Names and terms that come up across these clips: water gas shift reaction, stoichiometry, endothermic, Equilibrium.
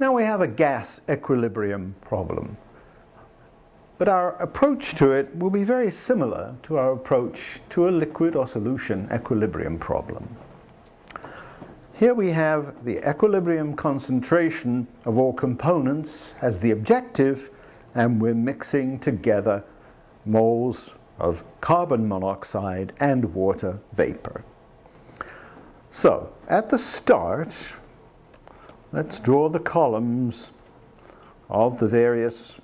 Now we have a gas equilibrium problem. But our approach to it will be very similar to our approach to a liquid or solution equilibrium problem. Here we have the equilibrium concentration of all components as the objective, and we're mixing together moles of carbon monoxide and water vapor. So, at the start, let's draw the columns of the various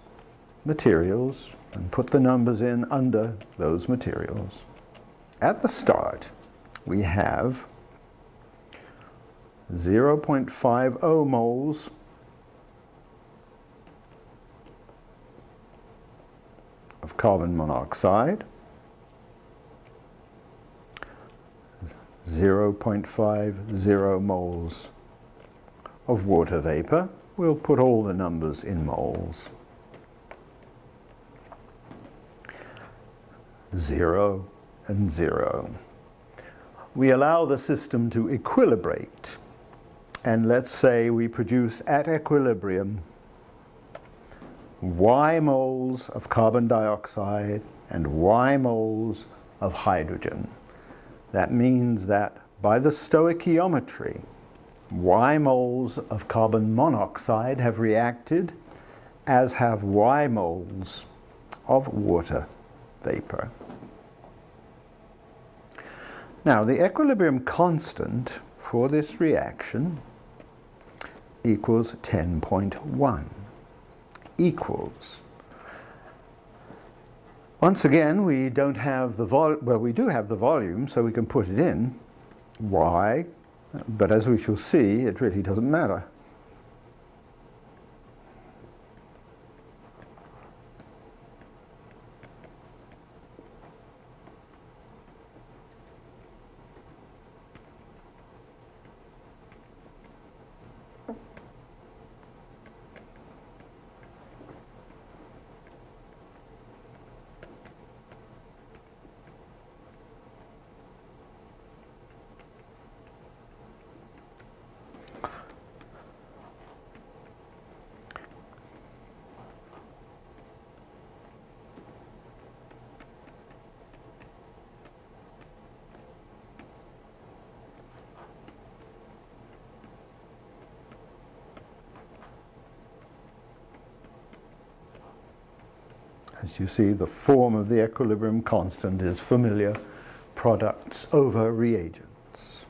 materials and put the numbers in under those materials. At the start, we have 0.50 moles of carbon monoxide, 0.50 moles of water vapor. We'll put all the numbers in moles. 0 and 0. We allow the system to equilibrate, and let's say we produce at equilibrium y moles of carbon dioxide and y moles of hydrogen. That means that by the stoichiometry, y moles of carbon monoxide have reacted, as have y moles of water vapor. Now, the equilibrium constant for this reaction equals 10.1. Once again, we don't have the we do have the volume, so we can put it in. Why? But as we shall see, it really doesn't matter. As you see, the form of the equilibrium constant is familiar: products over reagents.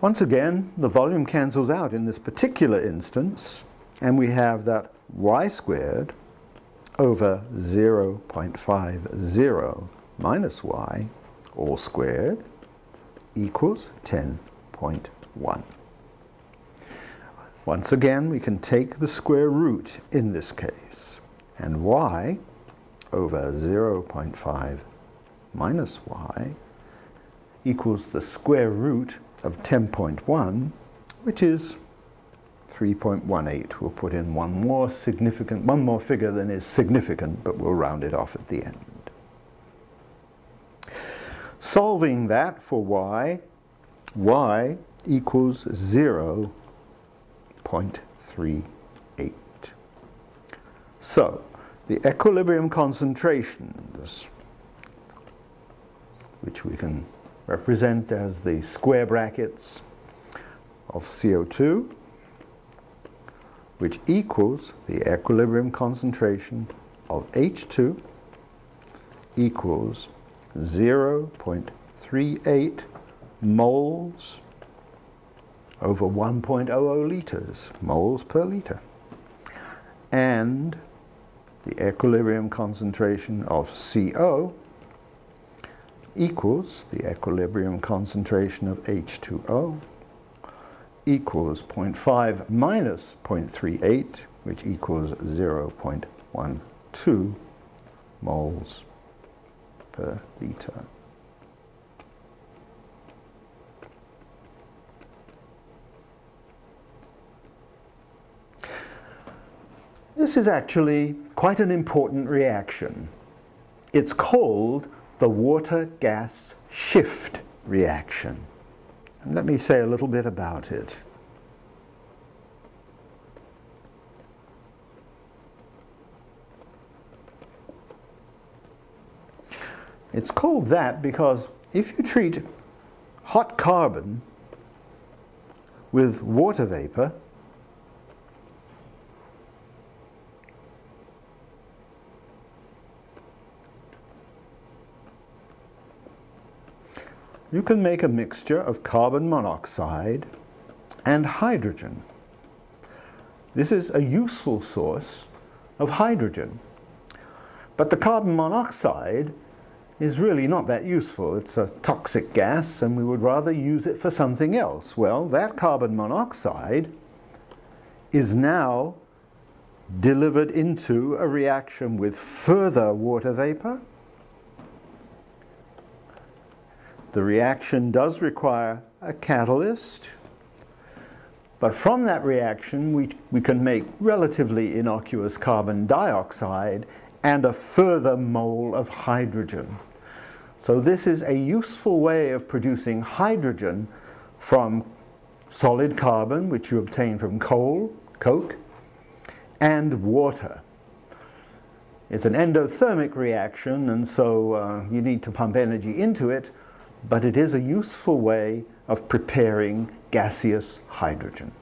Once again, the volume cancels out in this particular instance, and we have that y squared over 0.50 minus y, all squared, equals 10.1. Once again, we can take the square root in this case, and y over 0.5 minus y equals the square root of 10.1, which is 3.18. We'll put in one more figure than is significant, but we'll round it off at the end. Solving that for y equals 0.38. So, the equilibrium concentrations, which we can represent as the square brackets of CO2, which equals the equilibrium concentration of H2, equals 0.38 moles over 1.00 liters, moles per liter. And the equilibrium concentration of CO equals the equilibrium concentration of H2O, equals 0.5 minus 0.38, which equals 0.12 moles per liter. This is actually quite an important reaction. It's called the water gas shift reaction. And let me say a little bit about it. It's called that because if you treat hot carbon with water vapor, you can make a mixture of carbon monoxide and hydrogen. This is a useful source of hydrogen. But the carbon monoxide is really not that useful. It's a toxic gas and we would rather use it for something else. Well, that carbon monoxide is now delivered into a reaction with further water vapor. The reaction does require a catalyst, but from that reaction we can make relatively innocuous carbon dioxide and a further mole of hydrogen. So this is a useful way of producing hydrogen from solid carbon, which you obtain from coal, coke, and water. It's an endothermic reaction, and so you need to pump energy into it, but it is a useful way of preparing gaseous hydrogen.